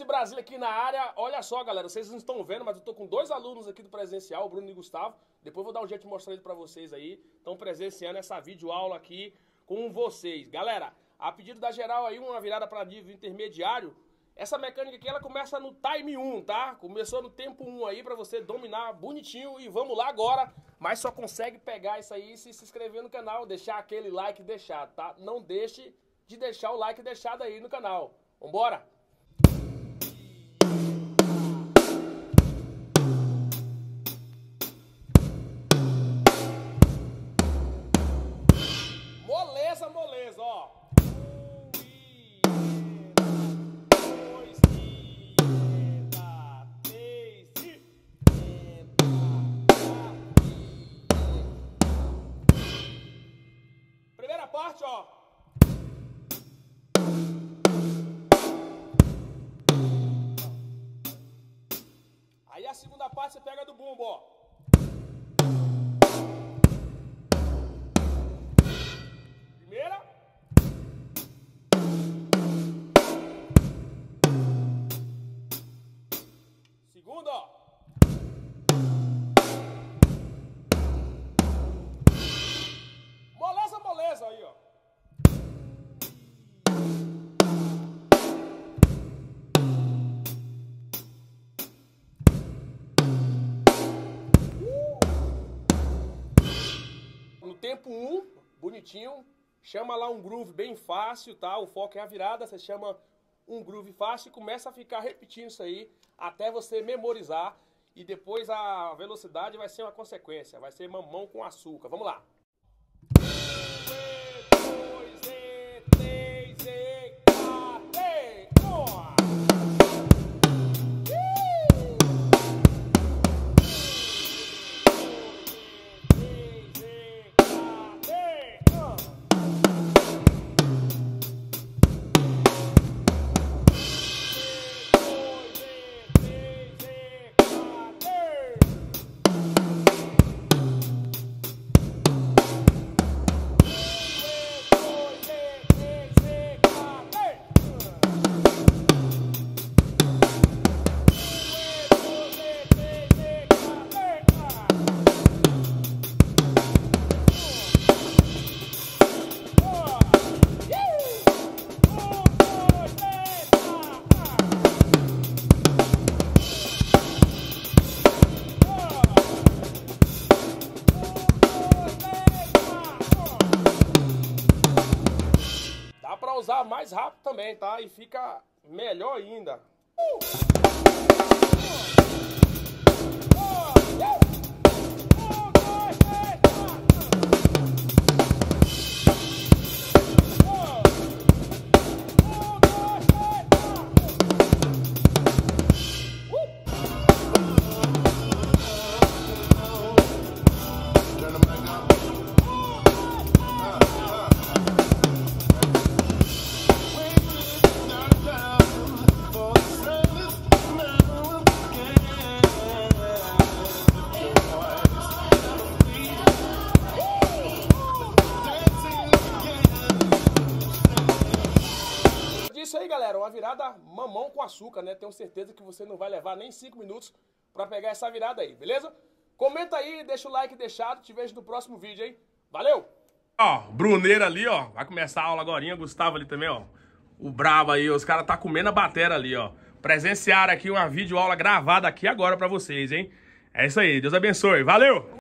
de Brasília aqui na área. Olha só, galera, vocês não estão vendo, mas eu tô com dois alunos aqui do presencial, o Bruno e o Gustavo. Depois eu vou dar um jeito de mostrar ele pra vocês aí. Estão presenciando essa videoaula aqui com vocês. Galera, a pedido da geral aí, uma virada pra nível intermediário. Essa mecânica aqui, ela começa no time 1, tá? Começou no tempo 1 aí pra você dominar bonitinho. E vamos lá agora. Mas só consegue pegar isso aí se inscrever no canal, deixar aquele like deixado, tá? Não deixe de deixar o like deixado aí no canal. Vambora! Moleza, moleza, ó. Primeira parte, ó. Aí a segunda parte você pega do bumbo, ó. Primeira. Segunda, ó. Moleza, moleza aí, ó. Tempo 1, bonitinho, chama lá um groove bem fácil, tá? O foco é a virada, você chama um groove fácil e começa a ficar repetindo isso aí até você memorizar e depois a velocidade vai ser uma consequência, vai ser mamão com açúcar. Vamos lá! Usar mais rápido também, tá? E fica melhor ainda. Uma virada mamão com açúcar, né? Tenho certeza que você não vai levar nem 5 minutos pra pegar essa virada aí, beleza? Comenta aí, deixa o like deixado, te vejo no próximo vídeo, hein? Valeu! Ó, Bruneira ali, ó, vai começar a aula agorinha, Gustavo ali também, ó, o brabo aí, os caras tá comendo a batera ali, ó. Presenciaram aqui uma videoaula gravada aqui agora pra vocês, hein? É isso aí, Deus abençoe, valeu!